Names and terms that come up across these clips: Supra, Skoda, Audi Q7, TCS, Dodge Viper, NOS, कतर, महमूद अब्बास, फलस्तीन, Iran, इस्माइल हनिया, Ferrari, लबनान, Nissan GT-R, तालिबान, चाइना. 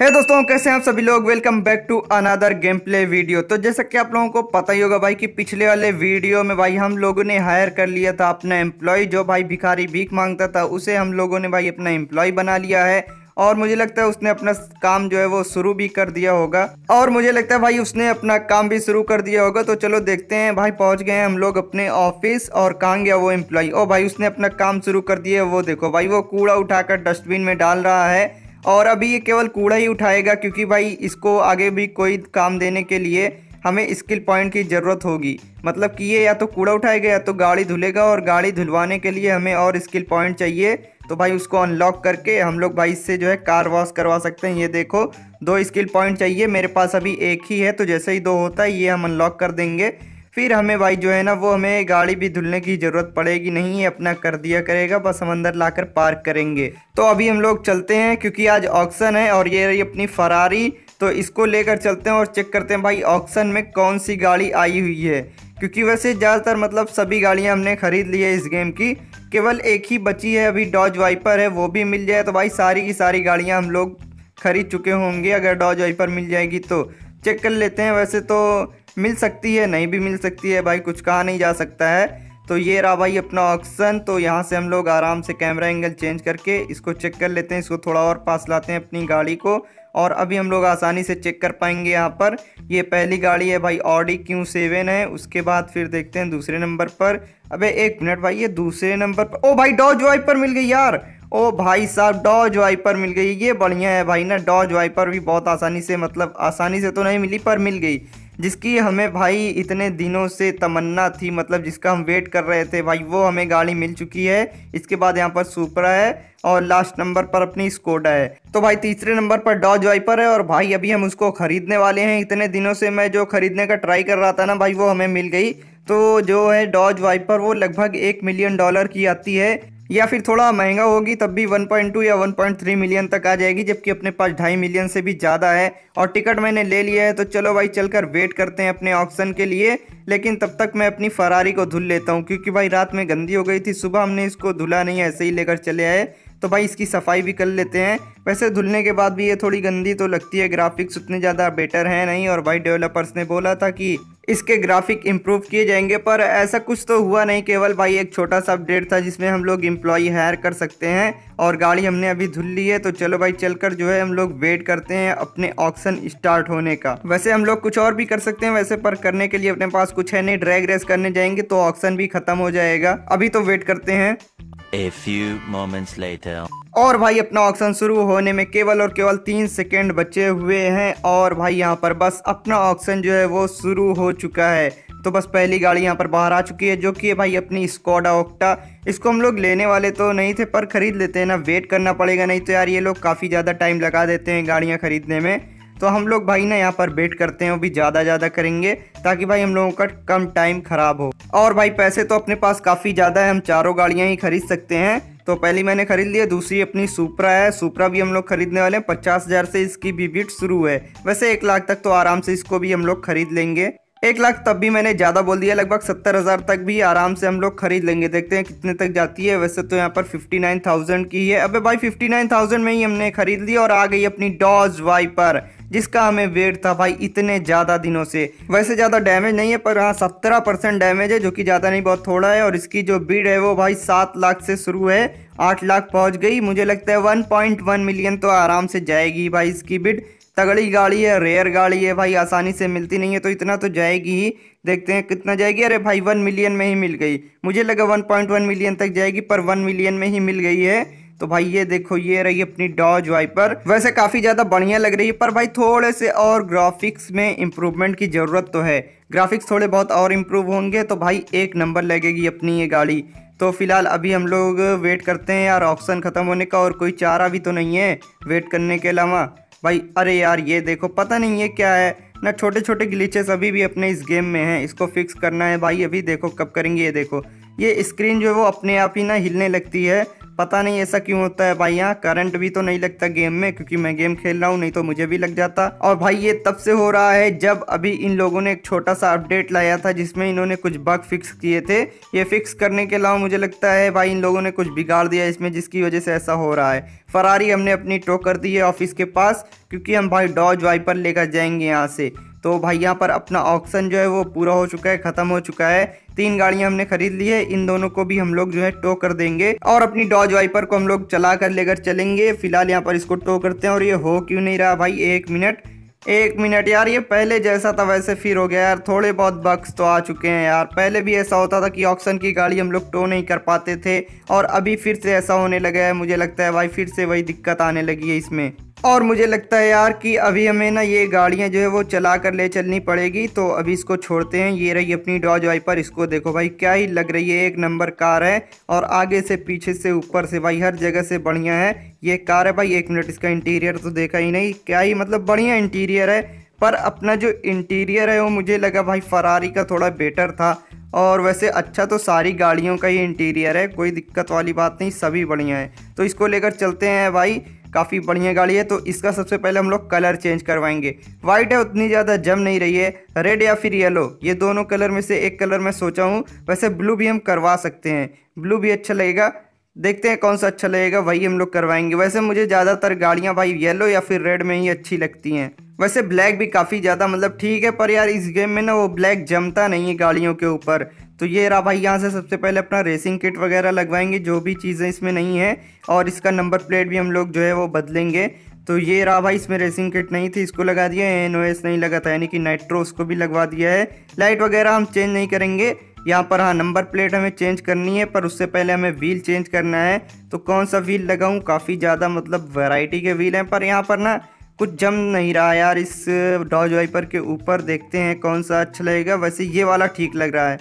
हे दोस्तों, कैसे हैं आप सभी लोग। Welcome back to another game play video. तो जैसा कि आप लोगों को पता ही होगा भाई कि पिछले वाले वीडियो में भाई हम लोगों ने हायर कर लिया था अपना एम्प्लॉय, जो भाई भिखारी भीख मांगता था उसे हम लोगों ने भाई अपना एम्प्लॉय बना लिया है। और मुझे लगता है उसने अपना काम जो है वो शुरू भी कर दिया होगा, और मुझे लगता है भाई उसने अपना काम भी शुरू कर दिया होगा। तो चलो देखते हैं भाई, पहुंच गए हैं हम लोग अपने ऑफिस। और कहाँ गया वो एम्प्लॉय? ओ भाई, उसने अपना काम शुरू कर दिया है। वो देखो भाई, वो कूड़ा उठाकर डस्टबिन में डाल रहा है। और अभी ये केवल कूड़ा ही उठाएगा, क्योंकि भाई इसको आगे भी कोई काम देने के लिए हमें स्किल पॉइंट की ज़रूरत होगी। मतलब कि ये या तो कूड़ा उठाएगा या तो गाड़ी धुलेगा, और गाड़ी धुलवाने के लिए हमें और स्किल पॉइंट चाहिए। तो भाई उसको अनलॉक करके हम लोग भाई इससे जो है कार वॉश करवा सकते हैं। ये देखो, 2 स्किल पॉइंट चाहिए, मेरे पास अभी 1 ही है। तो जैसे ही 2 होता है ये हम अनलॉक कर देंगे। फिर हमें भाई जो है ना वो हमें गाड़ी भी धुलने की ज़रूरत पड़ेगी नहीं, अपना कर दिया करेगा। बस हम अंदर लाकर पार्क करेंगे। तो अभी हम लोग चलते हैं, क्योंकि आज ऑक्शन है। और ये रही अपनी फरारी, तो इसको लेकर चलते हैं और चेक करते हैं भाई ऑक्शन में कौन सी गाड़ी आई हुई है। क्योंकि वैसे ज़्यादातर मतलब सभी गाड़ियाँ हमने ख़रीद ली है इस गेम की, केवल 1 ही बची है अभी, डॉज वाइपर है। वो भी मिल जाए तो भाई सारी की सारी गाड़ियाँ हम लोग खरीद चुके होंगे। अगर डॉज वाइपर मिल जाएगी तो चेक कर लेते हैं। वैसे तो मिल सकती है, नहीं भी मिल सकती है भाई, कुछ कहा नहीं जा सकता है। तो ये रहा भाई अपना ऑक्शन। तो यहाँ से हम लोग आराम से कैमरा एंगल चेंज करके इसको चेक कर लेते हैं। इसको थोड़ा और पास लाते हैं अपनी गाड़ी को, और अभी हम लोग आसानी से चेक कर पाएंगे। यहाँ पर ये पहली गाड़ी है भाई, ऑडी Q7 है। उसके बाद फिर देखते हैं दूसरे नंबर पर, अबे एक मिनट भाई, ये दूसरे नंबर पर ओ भाई डॉज वाइपर मिल गई यार। ओ भाई साहब, डॉज वाइपर मिल गई, ये बढ़िया है भाई ना। डॉज वाइपर भी बहुत आसानी से, मतलब आसानी से तो नहीं मिली पर मिल गई, जिसकी हमें भाई इतने दिनों से तमन्ना थी, मतलब जिसका हम वेट कर रहे थे भाई, वो हमें गाड़ी मिल चुकी है। इसके बाद यहाँ पर सुपरा है, और लास्ट नंबर पर अपनी स्कोडा है। तो भाई तीसरे नंबर पर डॉज वाइपर है, और भाई अभी हम उसको ख़रीदने वाले हैं। इतने दिनों से मैं जो ख़रीदने का ट्राई कर रहा था ना भाई, वो हमें मिल गई। तो जो है डॉज वाइपर, वो लगभग $1 मिलियन की आती है, या फिर थोड़ा महंगा होगी तब भी 1.2 या 1.3 मिलियन तक आ जाएगी, जबकि अपने पास 2.5 मिलियन से भी ज़्यादा है। और टिकट मैंने ले लिया है। तो चलो भाई, चलकर वेट करते हैं अपने ऑक्शन के लिए। लेकिन तब तक मैं अपनी फरारी को धुल लेता हूँ, क्योंकि भाई रात में गंदी हो गई थी, सुबह हमने इसको धुला नहीं, ऐसे ही लेकर चले आए। तो भाई इसकी सफाई भी कर लेते हैं। वैसे धुलने के बाद भी ये थोड़ी गंदी तो लगती है, ग्राफिक्स उतने ज़्यादा बेटर हैं नहीं। और भाई डेवलपर्स ने बोला था कि इसके ग्राफिक इम्प्रूव किए जाएंगे, पर ऐसा कुछ तो हुआ नहीं। केवल भाई एक छोटा सा अपडेट था, जिसमें हम लोग एम्प्लॉई हायर कर सकते हैं। और गाड़ी हमने अभी धुल ली है। तो चलो भाई, चलकर जो है हम लोग वेट करते हैं अपने ऑक्शन स्टार्ट होने का। वैसे हम लोग कुछ और भी कर सकते हैं वैसे, पर करने के लिए अपने पास कुछ है नहीं। ड्रैग रेस करने जाएंगे तो ऑक्शन भी खत्म हो जाएगा। अभी तो वेट करते हैं। A few moments later. और भाई अपना ऑक्शन शुरू होने में केवल और केवल 3 सेकेंड बचे हुए हैं। और भाई यहाँ पर बस अपना ऑक्शन जो है वो शुरू हो चुका है। तो बस पहली गाड़ी यहाँ पर बाहर आ चुकी है, जो कि भाई अपनी स्कोडा ऑक्टा। इसको हम लोग लेने वाले तो नहीं थे, पर ख़रीद लेते हैं ना, वेट करना पड़ेगा। नहीं तो यार ये लोग काफ़ी ज़्यादा टाइम लगा देते हैं गाड़ियाँ ख़रीदने में। तो हम लोग भाई ना यहाँ पर वेट करते हैं, वो भी ज़्यादा करेंगे, ताकि भाई हम लोगों का कम टाइम ख़राब हो। और भाई पैसे तो अपने पास काफ़ी ज़्यादा है, हम 4 गाड़ियाँ ही खरीद सकते हैं। तो पहली मैंने ख़रीद ली है, दूसरी अपनी सुपरा है। सुपरा भी हम लोग खरीदने वाले हैं। 50,000 से इसकी बीबीट शुरू है। वैसे 1 लाख तक तो आराम से इसको भी हम लोग खरीद लेंगे। 1 लाख तब भी मैंने ज़्यादा बोल दिया, लगभग 70,000 तक भी आराम से हम लोग खरीद लेंगे। देखते हैं कितने तक जाती है। वैसे तो यहाँ पर 59,000 की है। अबे भाई 59,000 में ही हमने खरीद ली, और आ गई अपनी डॉज वाइपर, जिसका हमें वेट था भाई इतने ज़्यादा दिनों से। वैसे ज़्यादा डैमेज नहीं है, पर हाँ 17% डैमेज है, जो कि ज़्यादा नहीं बहुत थोड़ा है। और इसकी जो बिड है वो भाई 7 लाख से शुरू है, 8 लाख पहुँच गई। मुझे लगता है 1.1 मिलियन तो आराम से जाएगी भाई इसकी बिड। तगड़ी गाड़ी है, रेयर गाड़ी है भाई, आसानी से मिलती नहीं है, तो इतना तो जाएगी ही। देखते हैं कितना जाएगी। अरे भाई 1 मिलियन में ही मिल गई। मुझे लगा 1.1 मिलियन तक जाएगी, पर 1 मिलियन में ही मिल गई है। तो भाई ये देखो, ये रही अपनी डॉज वाइपर। वैसे काफ़ी ज़्यादा बढ़िया लग रही है, पर भाई थोड़े से और ग्राफिक्स में इम्प्रूवमेंट की ज़रूरत तो है। ग्राफिक्स थोड़े बहुत और इम्प्रूव होंगे तो भाई 1 नंबर लगेगी अपनी ये गाड़ी। तो फिलहाल अभी हम लोग वेट करते हैं यार, ऑप्शन ख़त्म होने का और कोई चारा भी तो नहीं है वेट करने के अलावा भाई। अरे यार ये देखो, पता नहीं ये क्या है ना, छोटे छोटे ग्लिचेस अभी भी अपने इस गेम में हैं। इसको फिक्स करना है भाई, अभी देखो कब करेंगे। ये देखो, ये स्क्रीन जो है वो अपने आप ही ना हिलने लगती है। पता नहीं ऐसा क्यों होता है भाई। यहाँ करंट भी तो नहीं लगता गेम में, क्योंकि मैं गेम खेल रहा हूँ, नहीं तो मुझे भी लग जाता। और भाई ये तब से हो रहा है जब अभी इन लोगों ने एक छोटा सा अपडेट लाया था जिसमें इन्होंने कुछ बग फिक्स किए थे। ये फिक्स करने के अलावा मुझे लगता है भाई इन लोगों ने कुछ बिगाड़ दिया इसमें, जिसकी वजह से ऐसा हो रहा है। फरारी हमने अपनी टो कर दी है ऑफिस के पास, क्योंकि हम भाई डॉज वाइपर लेकर जाएंगे यहाँ से। तो भाई यहाँ पर अपना ऑक्शन जो है वो पूरा हो चुका है, ख़त्म हो चुका है। 3 गाड़ियाँ हमने खरीद ली है, इन दोनों को भी हम लोग जो है टो कर देंगे और अपनी डॉज वाइपर को हम लोग चला कर लेकर चलेंगे। फिलहाल यहाँ पर इसको टो करते हैं। और ये हो क्यों नहीं रहा भाई, एक मिनट यार, ये पहले जैसा था वैसे फिर हो गया यार। थोड़े बहुत बग्स तो आ चुके हैं यार। पहले भी ऐसा होता था कि ऑक्शन की गाड़ी हम लोग टो नहीं कर पाते थे, और अभी फिर से ऐसा होने लगा है। मुझे लगता है भाई फिर से वही दिक्कत आने लगी है इसमें। और मुझे लगता है यार कि अभी हमें ना ये गाड़ियाँ जो है वो चला कर ले चलनी पड़ेगी। तो अभी इसको छोड़ते हैं। ये रही अपनी डॉज वाइपर, इसको देखो भाई क्या ही लग रही है, एक नंबर कार है। और आगे से पीछे से ऊपर से भाई हर जगह से बढ़िया है ये कार है भाई। एक मिनट, इसका इंटीरियर तो देखा ही नहीं, क्या ही मतलब बढ़िया इंटीरियर है। पर अपना जो इंटीरियर है वो मुझे लगा भाई फरारी का थोड़ा बेटर था। और वैसे अच्छा तो सारी गाड़ियों का ही इंटीरियर है, कोई दिक्कत वाली बात नहीं, सभी बढ़िया है। तो इसको लेकर चलते हैं भाई, काफ़ी बढ़िया गाड़ी है। तो इसका सबसे पहले हम लोग कलर चेंज करवाएंगे। वाइट है, उतनी ज़्यादा जम नहीं रही है। रेड या फिर येलो, ये दोनों कलर में से एक कलर मैं सोचा हूँ। वैसे ब्लू भी हम करवा सकते हैं, ब्लू भी अच्छा लगेगा। देखते हैं कौन सा अच्छा लगेगा, वही हम लोग करवाएंगे। वैसे मुझे ज़्यादातर गाड़ियाँ भाई येलो या फिर रेड में ही अच्छी लगती हैं। वैसे ब्लैक भी काफ़ी ज़्यादा मतलब ठीक है, पर यार इस गेम में ना वो ब्लैक जमता नहीं है गाड़ियों के ऊपर। तो ये रहा भाई, यहाँ से सबसे पहले अपना रेसिंग किट वगैरह लगवाएंगे, जो भी चीज़ें इसमें नहीं है। और इसका नंबर प्लेट भी हम लोग जो है वो बदलेंगे। तो ये रहा भाई, इसमें रेसिंग किट नहीं थी, इसको लगा दिया है। NOS नहीं लगा था, यानी कि नाइट्रो, उसको भी लगवा दिया है। लाइट वगैरह हम चेंज नहीं करेंगे यहाँ पर। हाँ, नंबर प्लेट हमें चेंज करनी है, पर उससे पहले हमें व्हील चेंज करना है। तो कौन सा व्हील लगाऊँ, काफ़ी ज़्यादा मतलब वैरायटी के व्हील हैं, पर यहाँ पर ना कुछ जम नहीं रहा यार इस डॉज वाइपर के ऊपर। देखते हैं कौन सा अच्छा लगेगा। वैसे ये वाला ठीक लग रहा है,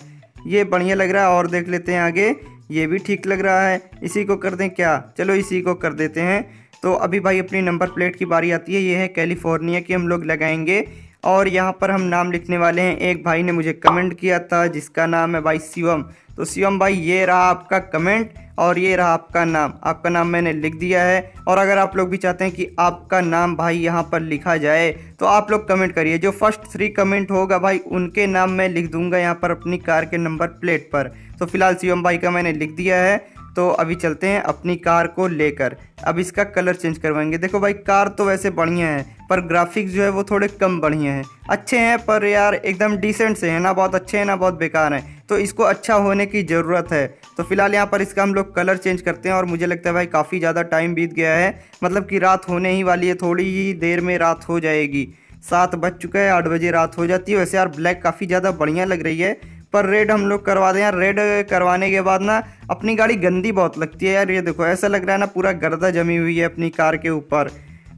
ये बढ़िया लग रहा है। और देख लेते हैं आगे, ये भी ठीक लग रहा है, इसी को कर दें क्या, चलो इसी को कर देते हैं। तो अभी भाई अपनी नंबर प्लेट की बारी आती है। ये है कैलिफोर्निया की, हम लोग लगाएंगे। और यहाँ पर हम नाम लिखने वाले हैं। एक भाई ने मुझे कमेंट किया था जिसका नाम है भाई शिवम। तो शिवम भाई, ये रहा आपका कमेंट और ये रहा आपका नाम। आपका नाम मैंने लिख दिया है। और अगर आप लोग भी चाहते हैं कि आपका नाम भाई यहाँ पर लिखा जाए तो आप लोग कमेंट करिए। जो फर्स्ट 3 कमेंट होगा भाई उनके नाम मैं लिख दूंगा यहाँ पर अपनी कार के नंबर प्लेट पर। तो फिलहाल शिवम भाई का मैंने लिख दिया है। तो अभी चलते हैं अपनी कार को लेकर। अब इसका कलर चेंज करवाएंगे। देखो भाई कार तो वैसे बढ़िया है, पर ग्राफिक्स जो है वो थोड़े कम बढ़िया हैं। अच्छे हैं पर यार एकदम डिसेंट से है, ना बहुत अच्छे हैं ना बहुत बेकार हैं। तो इसको अच्छा होने की ज़रूरत है। तो फिलहाल यहाँ पर इसका हम लोग कलर चेंज करते हैं। और मुझे लगता है भाई काफ़ी ज़्यादा टाइम बीत गया है, मतलब कि रात होने ही वाली है, थोड़ी ही देर में रात हो जाएगी। 7 बज चुका है, 8 बजे रात हो जाती है। वैसे यार ब्लैक काफ़ी ज़्यादा बढ़िया लग रही है, पर रेड हम लोग करवा दें यार। रेड करवाने के बाद ना अपनी गाड़ी गंदी बहुत लगती है यार। ये देखो ऐसा लग रहा है ना पूरा गर्दा जमी हुई है अपनी कार के ऊपर।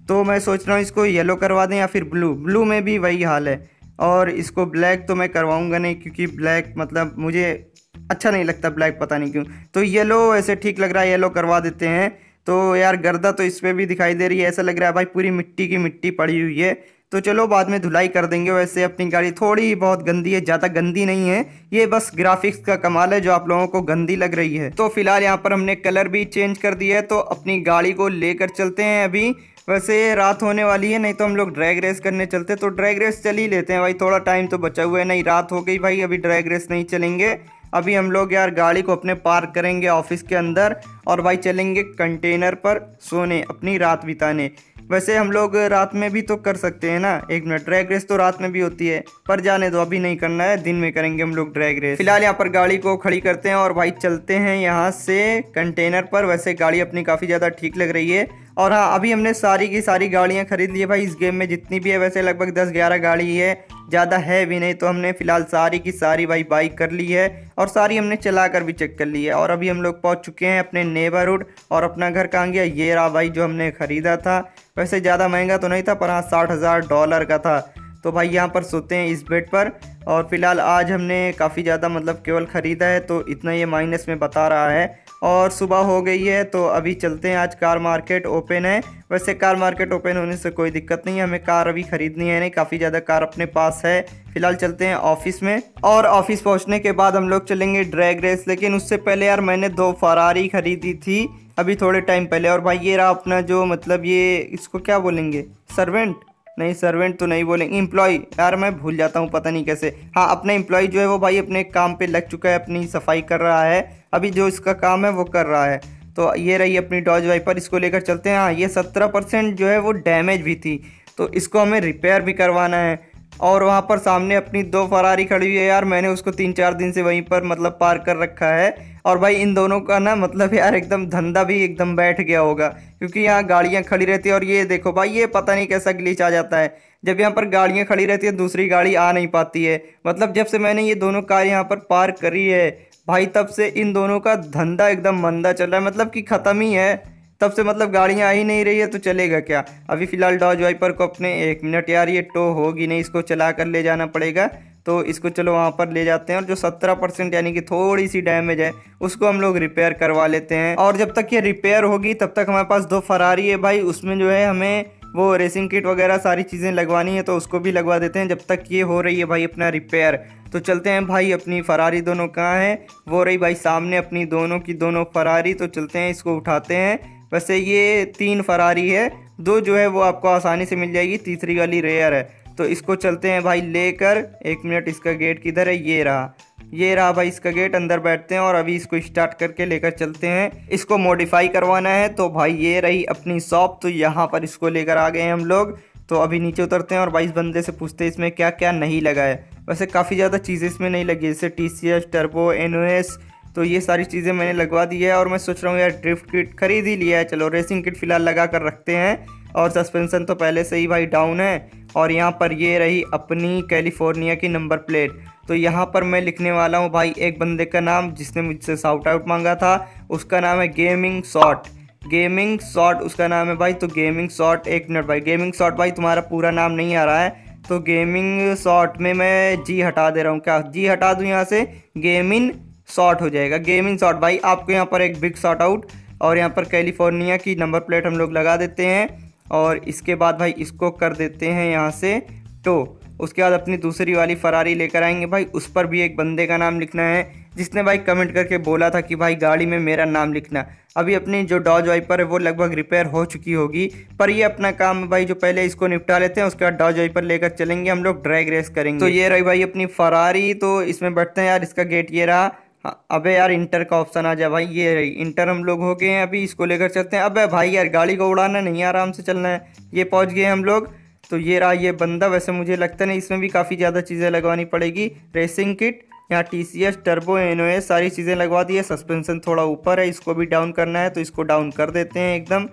तो मैं सोच रहा हूँ इसको येलो करवा दें या फिर ब्लू। ब्लू में भी वही हाल है। और इसको ब्लैक तो मैं करवाऊँगा नहीं, क्योंकि ब्लैक मतलब मुझे अच्छा नहीं लगता ब्लैक, पता नहीं क्यों। तो येलो ऐसे ठीक लग रहा है, येलो करवा देते हैं। तो यार गर्दा तो इस पर भी दिखाई दे रही है, ऐसा लग रहा है भाई पूरी मिट्टी की मिट्टी पड़ी हुई है। तो चलो बाद में धुलाई कर देंगे। वैसे अपनी गाड़ी थोड़ी बहुत गंदी है, ज़्यादा गंदी नहीं है। ये बस ग्राफिक्स का कमाल है जो आप लोगों को गंदी लग रही है। तो फिलहाल यहाँ पर हमने कलर भी चेंज कर दिया है। तो अपनी गाड़ी को लेकर चलते हैं अभी। वैसे रात होने वाली है, नहीं तो हम लोग ड्रैग रेस करने चलते। तो ड्रैग रेस चल ही लेते हैं भाई, थोड़ा टाइम तो बचा हुआ है। नहीं रात हो गई भाई, अभी ड्रैग रेस नहीं चलेंगे। अभी हम लोग यार गाड़ी को अपने पार्क करेंगे ऑफिस के अंदर, और भाई चलेंगे कंटेनर पर सोने, अपनी रात बिताने। वैसे हम लोग रात में भी तो कर सकते हैं ना। एक मिनट, ड्रैग रेस तो रात में भी होती है, पर जाने दो, अभी नहीं करना है, दिन में करेंगे हम लोग ड्रैग रेस। फिलहाल यहाँ पर गाड़ी को खड़ी करते हैं और भाई चलते हैं यहाँ से कंटेनर पर। वैसे गाड़ी अपनी काफ़ी ज़्यादा ठीक लग रही है। और हाँ, अभी हमने सारी की सारी गाड़ियाँ खरीद ली है भाई इस गेम में जितनी भी है। वैसे लगभग 10-11 गाड़ी है, ज़्यादा है भी नहीं। तो हमने फ़िलहाल सारी की सारी भाई बाइक कर ली है, और सारी हमने चला कर भी चेक कर ली है। और अभी हम लोग पहुँच चुके हैं अपने नेबरहुड, और अपना घर कहाँ गया, ये रहा भाई जो हमने ख़रीदा था। वैसे ज़्यादा महंगा तो नहीं था, पर हाँ $60,000 का था। तो भाई यहाँ पर सोते हैं इस बेड पर। और फिलहाल आज हमने काफ़ी ज़्यादा मतलब केवल ख़रीदा है, तो इतना ये माइनस में बता रहा है। और सुबह हो गई है, तो अभी चलते हैं। आज कार मार्केट ओपन है। वैसे कार मार्केट ओपन होने से कोई दिक्कत नहीं है, हमें कार अभी ख़रीदनी है नहीं, काफ़ी ज़्यादा कार अपने पास है। फिलहाल चलते हैं ऑफिस में, और ऑफिस पहुंचने के बाद हम लोग चलेंगे ड्रैग रेस। लेकिन उससे पहले यार मैंने 2 फरारी ख़रीदी थी। अभी थोड़े टाइम पहले। और भाई ये रहा अपना जो मतलब ये इसको क्या बोलेंगे, सर्वेंट नहीं, सर्वेंट तो नहीं बोलेंगे, एम्प्लॉय, यार मैं भूल जाता हूँ पता नहीं कैसे। हाँ अपना एम्प्लॉय जो है वो भाई अपने काम पे लग चुका है, अपनी सफाई कर रहा है, अभी जो इसका काम है वो कर रहा है। तो ये रही अपनी डॉज वाइपर, इसको लेकर चलते हैं। हाँ ये 17% जो है वो डैमेज भी थी, तो इसको हमें रिपेयर भी करवाना है। और वहाँ पर सामने अपनी दो फरारी खड़ी हुई है, यार मैंने उसको 3-4 दिन से वहीं पर मतलब पार कर रखा है। और भाई इन दोनों का ना मतलब यार एकदम धंधा भी एकदम बैठ गया होगा, क्योंकि यहाँ गाड़ियाँ खड़ी रहती है। और ये देखो भाई ये पता नहीं कैसा ग्लिच आ जाता है, जब यहाँ पर गाड़ियाँ खड़ी रहती है दूसरी गाड़ी आ नहीं पाती है। मतलब जब से मैंने ये दोनों कार यहाँ पर पार्क करी है भाई तब से इन दोनों का धंधा एकदम मंदा चल रहा है, मतलब कि ख़त्म ही है तब से, मतलब गाड़ियाँ आ ही नहीं रही है तो चलेगा क्या। अभी फ़िलहाल डॉज वाइपर को अपने 1 मिनट यार ये टो होगी नहीं, इसको चला कर ले जाना पड़ेगा, तो इसको चलो वहाँ पर ले जाते हैं। और जो 17% यानी कि थोड़ी सी डैमेज है उसको हम लोग रिपेयर करवा लेते हैं। और जब तक ये रिपेयर होगी तब तक हमारे पास 2 फरारी है भाई, उसमें जो है हमें वो रेसिंग किट वगैरह सारी चीज़ें लगवानी है, तो उसको भी लगवा देते हैं जब तक ये हो रही है भाई अपना रिपेयर। तो चलते हैं भाई, अपनी फरारी दोनों कहाँ हैं, वो रही भाई सामने अपनी दोनों की दोनों फरारी। तो चलते हैं इसको उठाते हैं। वैसे ये 3 फरारी है, 2 जो है वो आपको आसानी से मिल जाएगी, तीसरी वाली रेयर है। तो इसको चलते हैं भाई लेकर। 1 मिनट, इसका गेट किधर है, ये रहा भाई इसका गेट, अंदर बैठते हैं और अभी इसको स्टार्ट करके लेकर चलते हैं। इसको मॉडिफाई करवाना है, तो भाई ये रही अपनी शॉप, तो यहाँ पर इसको लेकर आ गए हम लोग। तो अभी नीचे उतरते हैं और 22 बंदे से पूछते हैं इसमें क्या क्या नहीं लगा है। वैसे काफ़ी ज़्यादा चीज़ें इसमें नहीं लगी, जैसे TCS, टर्बो, NOS, तो ये सारी चीज़ें मैंने लगवा दी है। और मैं सोच रहा हूँ यार ड्रिफ्ट किट खरीद ही लिया है, चलो रेसिंग किट फ़िलहाल लगा कर रखते हैं। और सस्पेंसन तो पहले से ही भाई डाउन है। और यहाँ पर ये रही अपनी कैलिफोर्निया की नंबर प्लेट, तो यहाँ पर मैं लिखने वाला हूँ भाई एक बंदे का नाम जिसने मुझसे शाउट आउट मांगा था, उसका नाम है गेमिंग शॉट उसका नाम है भाई। तो गेमिंग शॉट, 1 मिनट भाई, गेमिंग शॉट भाई तुम्हारा पूरा नाम नहीं आ रहा है, तो गेमिंग शॉट में मैं जी हटा दे रहा हूँ। क्या जी हटा दूँ यहाँ से, गेमिंग शॉट हो जाएगा, गेमिंग शॉट भाई। आपको यहाँ पर एक बिग शॉट आउट और यहाँ पर कैलिफोर्निया की नंबर प्लेट हम लोग लगा देते हैं। और इसके बाद भाई इसको कर देते हैं यहाँ से टो। उसके बाद अपनी दूसरी वाली फरारी लेकर आएंगे भाई, उस पर भी एक बंदे का नाम लिखना है जिसने भाई कमेंट करके बोला था कि भाई गाड़ी में मेरा नाम लिखना। अभी अपनी जो डॉज वाइपर है वो लगभग रिपेयर हो चुकी होगी, पर ये अपना काम भाई जो पहले इसको निपटा लेते हैं, उसके बाद डॉज वाइपर लेकर चलेंगे हम लोग, ड्रैग रेस करेंगे। तो ये रही भाई अपनी फरारी, तो इसमें बैठते हैं यार, इसका गेट ये रहा। हाँ अबे यार इंटर का ऑप्शन आ जाए भाई, ये रही इंटर हम लोग हो गए हैं, अभी इसको लेकर चलते हैं। अबे भाई यार गाड़ी को उड़ाना नहीं, आराम से चलना है। ये पहुंच गए हम लोग, तो ये रहा ये बंदा। वैसे मुझे लगता नहीं इसमें भी काफ़ी ज़्यादा चीज़ें लगवानी पड़ेगी, रेसिंग किट, यहाँ TCS, टर्बो, NOS सारी चीज़ें लगवा दी है। सस्पेंसन थोड़ा ऊपर है, इसको भी डाउन करना है, तो इसको डाउन कर देते हैं एकदम।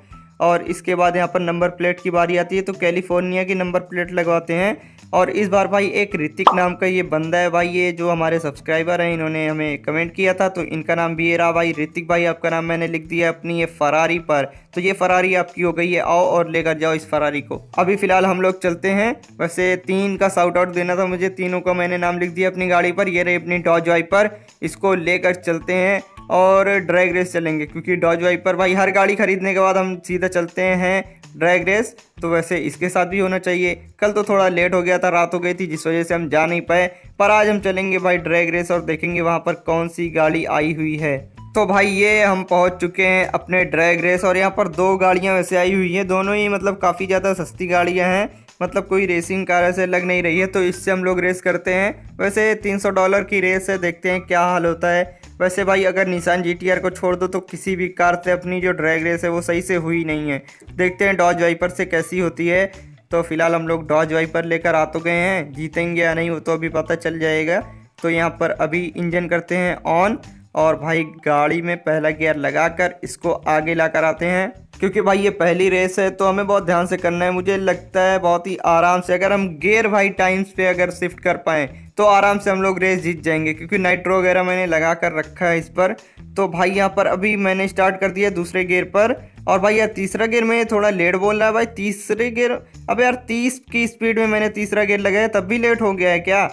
और इसके बाद यहाँ पर नंबर प्लेट की बारी आती है, तो कैलिफोर्निया की नंबर प्लेट लगवाते हैं। और इस बार भाई एक ऋतिक नाम का ये बंदा है भाई, ये जो हमारे सब्सक्राइबर हैं, इन्होंने हमें कमेंट किया था, तो इनका नाम भी ये रहा भाई, ऋतिक भाई आपका नाम मैंने लिख दिया अपनी ये फरारी पर। तो ये फरारी आपकी हो गई है, आओ और लेकर जाओ इस फरारी को। अभी फ़िलहाल हम लोग चलते हैं। वैसे 3 का शाउट आउट देना था मुझे, तीनों का मैंने नाम लिख दिया अपनी गाड़ी पर। ये रही अपनी डॉज वाइपर, इसको लेकर चलते हैं और ड्रैग रेस चलेंगे, क्योंकि डॉज वाइपर भाई हर गाड़ी खरीदने के बाद हम सीधा चलते हैं ड्रैग रेस, तो वैसे इसके साथ भी होना चाहिए। कल तो थोड़ा लेट हो गया था, रात हो गई थी, जिस वजह से हम जा नहीं पाए, पर आज हम चलेंगे भाई ड्रैग रेस और देखेंगे वहाँ पर कौन सी गाड़ी आई हुई है। तो भाई ये हम पहुँच चुके हैं अपने ड्रैग रेस, और यहाँ पर 2 गाड़ियाँ वैसे आई हुई हैं, दोनों ही मतलब काफ़ी ज़्यादा सस्ती गाड़ियाँ हैं, मतलब कोई रेसिंग कार ऐसे लग नहीं रही है, तो इससे हम लोग रेस करते हैं। वैसे $300 की रेस है, देखते हैं क्या हाल होता है। वैसे भाई अगर निसान GT-R को छोड़ दो तो किसी भी कार से अपनी जो ड्रैग रेस है वो सही से हुई नहीं है। देखते हैं डॉज वाइपर से कैसी होती है। तो फिलहाल हम लोग डॉज वाइपर लेकर आ तो गए हैं, जीतेंगे या नहीं वो तो अभी पता चल जाएगा। तो यहाँ पर अभी इंजन करते हैं ऑन, और भाई गाड़ी में पहला गियर लगाकर इसको आगे ला कर आते हैं, क्योंकि भाई ये पहली रेस है तो हमें बहुत ध्यान से करना है। मुझे लगता है बहुत ही आराम से अगर हम गियर भाई टाइम्स पे अगर शिफ्ट कर पाएँ तो आराम से हम लोग रेस जीत जाएंगे, क्योंकि नाइट्रो वगैरह मैंने लगा कर रखा है इस पर। तो भाई यहाँ पर अभी मैंने स्टार्ट कर दिया दूसरे गियर पर, और भाई यार तीसरा गियर में थोड़ा लेट बोल रहा है भाई, तीसरे गियर। अब यार 30 की स्पीड में मैंने तीसरा गियर लगाया, तब भी लेट हो गया है क्या।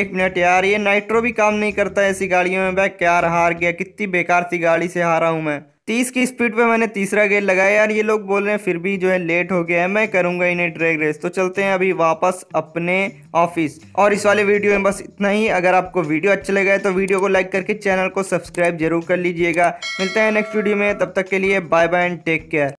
1 मिनट यार, ये नाइट्रो भी काम नहीं करता है ऐसी गाड़ियों में। भाई क्या हार गया, कितनी बेकार सी गाड़ी से हारा हूँ मैं। 30 की स्पीड पे मैंने तीसरा गेयर लगाया। यार ये लोग बोल रहे हैं फिर भी जो है लेट हो गया है, मैं करूंगा इन्हें ड्रैग रेस। तो चलते हैं अभी वापस अपने ऑफिस। और इस वाले वीडियो में बस इतना ही। अगर आपको वीडियो अच्छा लगा है तो वीडियो को लाइक करके चैनल को सब्सक्राइब जरूर कर लीजिएगा। मिलते हैं नेक्स्ट वीडियो में, तब तक के लिए bye bye and take care.